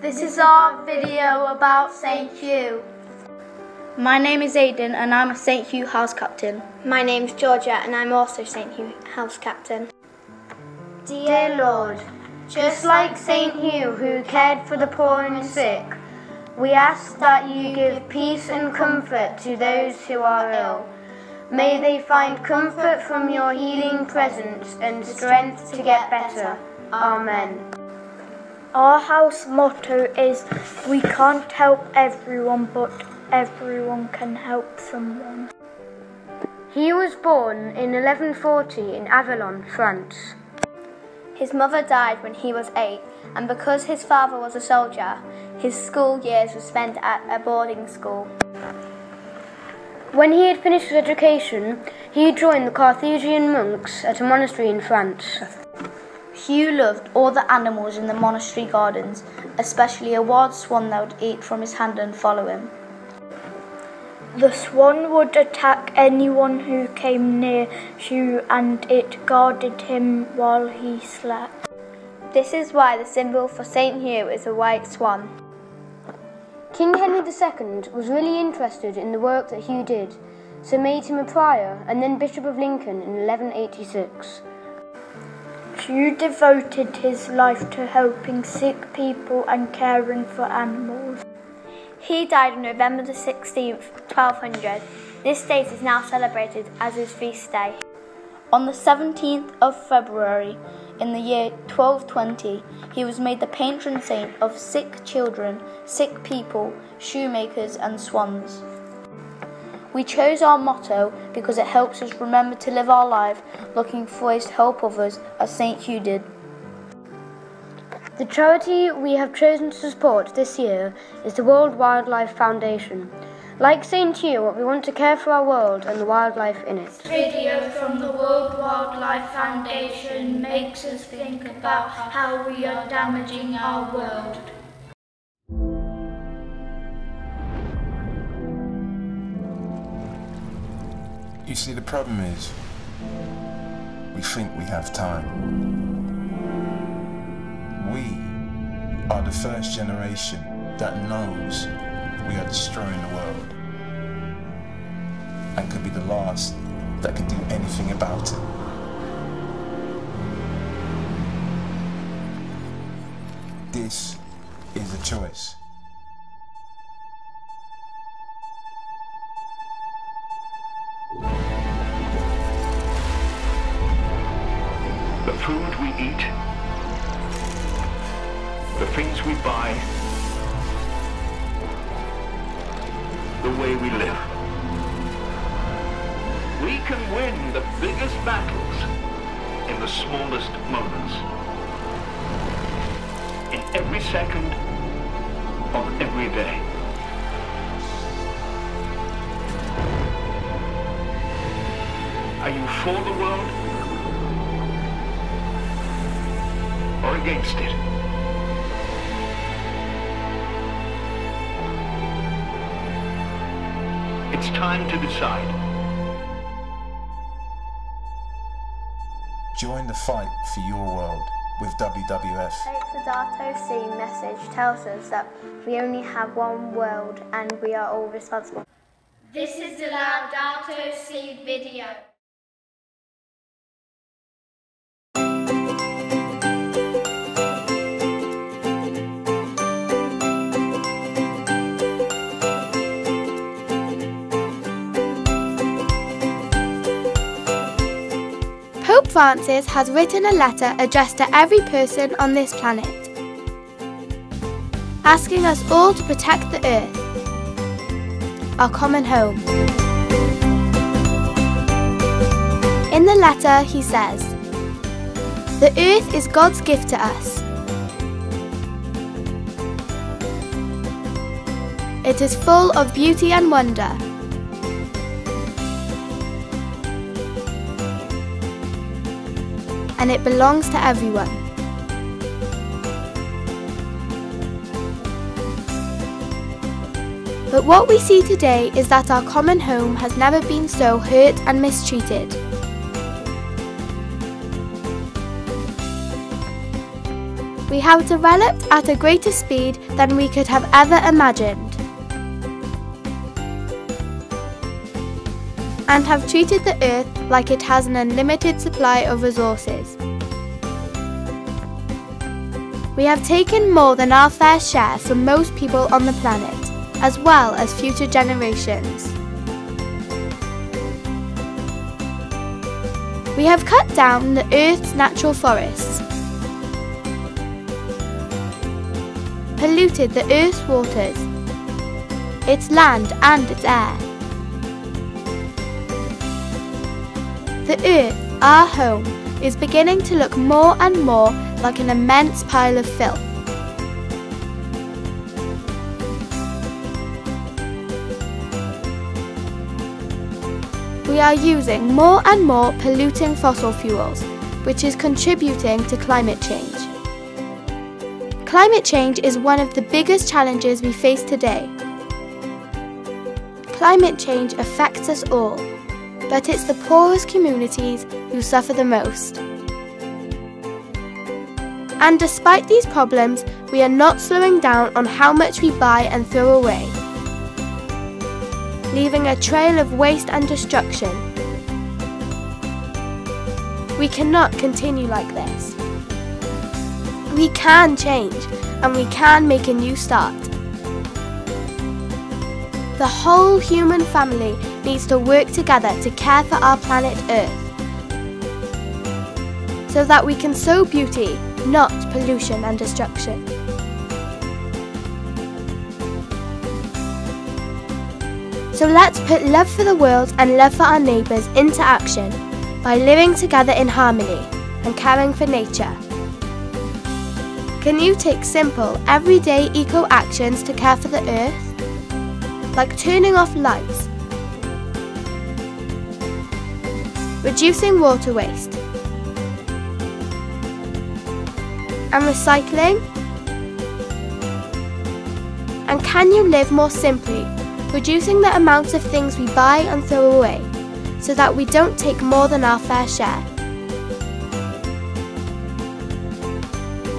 This is our video about Saint Hugh. My name is Aidan and I'm a Saint Hugh house captain. My name's Georgia and I'm also Saint Hugh house captain. Dear Lord, just like Saint Hugh who cared for the poor and sick, we ask that you give peace and comfort to those who are ill. May they find comfort from your healing presence and strength to get better. Amen. Our house motto is, we can't help everyone, but everyone can help someone. He was born in 1140 in Avallon, France. His mother died when he was 8, and because his father was a soldier, his school years were spent at a boarding school. When he had finished his education, he joined the Carthusian monks at a monastery in France. Hugh loved all the animals in the monastery gardens, especially a wild swan that would eat from his hand and follow him. The swan would attack anyone who came near Hugh, and it guarded him while he slept. This is why the symbol for Saint Hugh is a white swan. King Henry II was really interested in the work that Hugh did, so made him a prior and then Bishop of Lincoln in 1186. Hugh devoted his life to helping sick people and caring for animals. He died on November the 16th, 1200. This date is now celebrated as his feast day. On the 17th of February in the year 1220, he was made the patron saint of sick children, sick people, shoemakers and swans. We chose our motto because it helps us remember to live our life looking for ways to help others as Saint Hugh did. The charity we have chosen to support this year is the World Wildlife Foundation. Like Saint Hugh, we want to care for our world and the wildlife in it. This video from the World Wildlife Foundation makes us think about how we are damaging our world. You see, the problem is, we think we have time. We are the first generation that knows we are destroying the world, and could be the last that can do anything about it. This is a choice. The food we eat, the things we buy, the way we live. We can win the biggest battles in the smallest moments. In every second of every day. Are you for the world or against it? It's time to decide. Join the fight for your world with WWF. The Laudato Si' message tells us that we only have one world and we are all responsible. This is the Laudato Si' video. Pope Francis has written a letter addressed to every person on this planet, asking us all to protect the Earth, our common home. In the letter he says, "The Earth is God's gift to us. It is full of beauty and wonder. And it belongs to everyone. But what we see today is that our common home has never been so hurt and mistreated. we have developed at a greater speed than we could have ever imagined, and have treated the Earth like it has an unlimited supply of resources. We have taken more than our fair share from most people on the planet, as well as future generations. We have cut down the Earth's natural forests, polluted the Earth's waters, its land and its air. The Earth, our home, is beginning to look more and more like an immense pile of filth. We are using more and more polluting fossil fuels, which is contributing to climate change. Climate change is one of the biggest challenges we face today. Climate change affects us all, but it's the poorest communities who suffer the most. And despite these problems, we are not slowing down on how much we buy and throw away, leaving a trail of waste and destruction. We cannot continue like this. We can change, and we can make a new start. The whole human family needs to work together to care for our planet Earth, so that we can sow beauty, not pollution and destruction. So let's put love for the world and love for our neighbours into action by living together in harmony and caring for nature. Can you take simple, everyday eco-actions to care for the Earth? Like turning off lights, reducing water waste, and recycling? And can you live more simply, reducing the amount of things we buy and throw away, so that we don't take more than our fair share?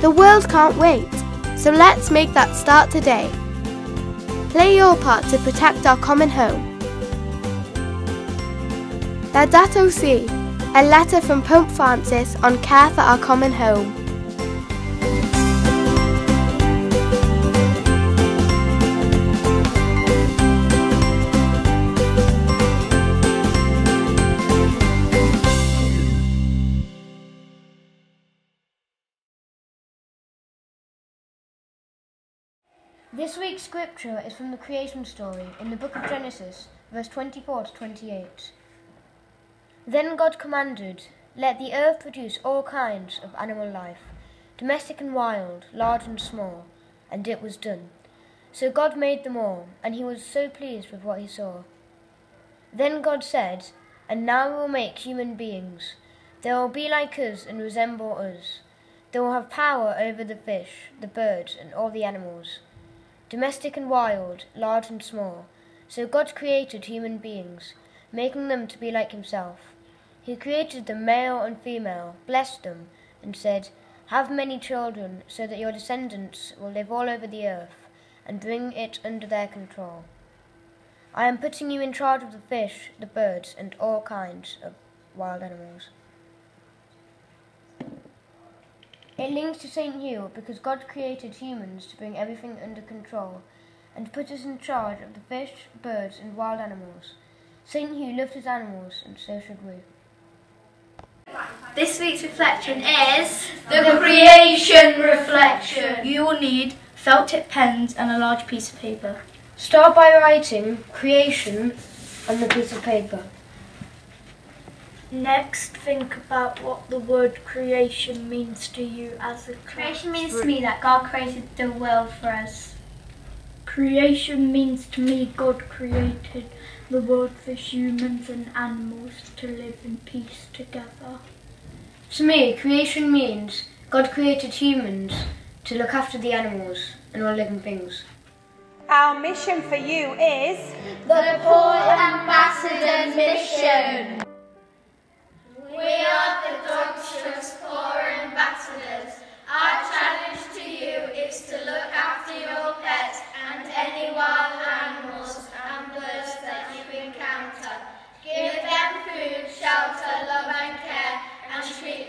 The world can't wait, so let's make that start today. Play your part to protect our common home. Laudato Si', a letter from Pope Francis on care for our common home. This week's scripture is from the creation story in the book of Genesis, verse 24 to 28. Then God commanded, "Let the earth produce all kinds of animal life, domestic and wild, large and small." And it was done. So God made them all, and he was so pleased with what he saw. Then God said, "And now we will make human beings. They will be like us and resemble us. They will have power over the fish, the birds, and all the animals, domestic and wild, large and small." So God created human beings, making them to be like himself. He created them male and female, blessed them, and said, "Have many children, so that your descendants will live all over the earth, and bring it under their control. I am putting you in charge of the fish, the birds, and all kinds of wild animals." It links to Saint Hugh because God created humans to bring everything under control and put us in charge of the fish, birds, and wild animals. Saint Hugh loved his animals, and so should we. This week's reflection is the creation reflection. You will need felt tip pens and a large piece of paper. Start by writing creation on the piece of paper. Next, think about what the word creation means to you as a class. Creation means to me that God created the world for us. Creation means to me God created the world for humans and animals to live in peace together. To me, creation means God created humans to look after the animals and all living things. Our mission for you is the Paul Ambassador's Mission. We are the dog foreign ambassadors. Our challenge shelter, love and care, and treat